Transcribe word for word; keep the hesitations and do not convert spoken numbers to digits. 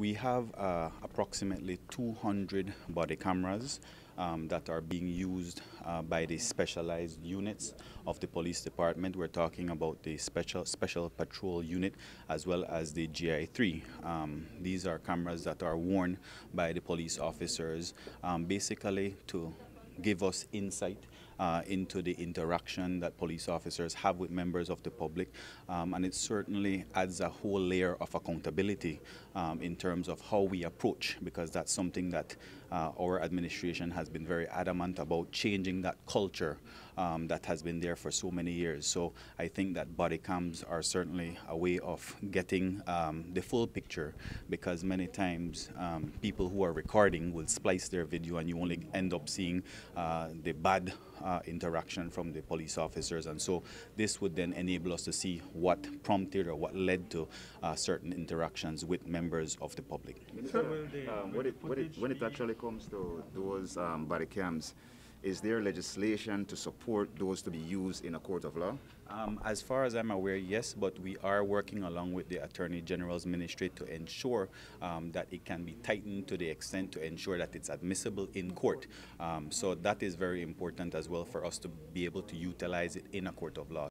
we have uh, approximately two hundred body cameras um, that are being used uh, by the specialized units of the police department. We're talking about the special special patrol unit as well as the G I three. Um, these are cameras that are worn by the police officers um, basically to give us insight uh, into the interaction that police officers have with members of the public, um, and it certainly adds a whole layer of accountability um, in terms of how we approach, because that's something that uh, our administration has been very adamant about, changing that culture um, that has been there for so many years. So I think that body cams are certainly a way of getting um, the full picture, because many times um, people who are recording will splice their video and you only end up seeing Uh, the bad uh, interaction from the police officers. And so this would then enable us to see what prompted or what led to uh, certain interactions with members of the public. Minister, um, when, it, when, it, when it actually comes to those um, body cams, is there legislation to support those to be used in a court of law? Um, as far as I'm aware, yes, but we are working along with the Attorney General's Ministry to ensure um, that it can be tightened to the extent to ensure that it's admissible in court. Um, so that is very important as well for us to be able to utilize it in a court of law.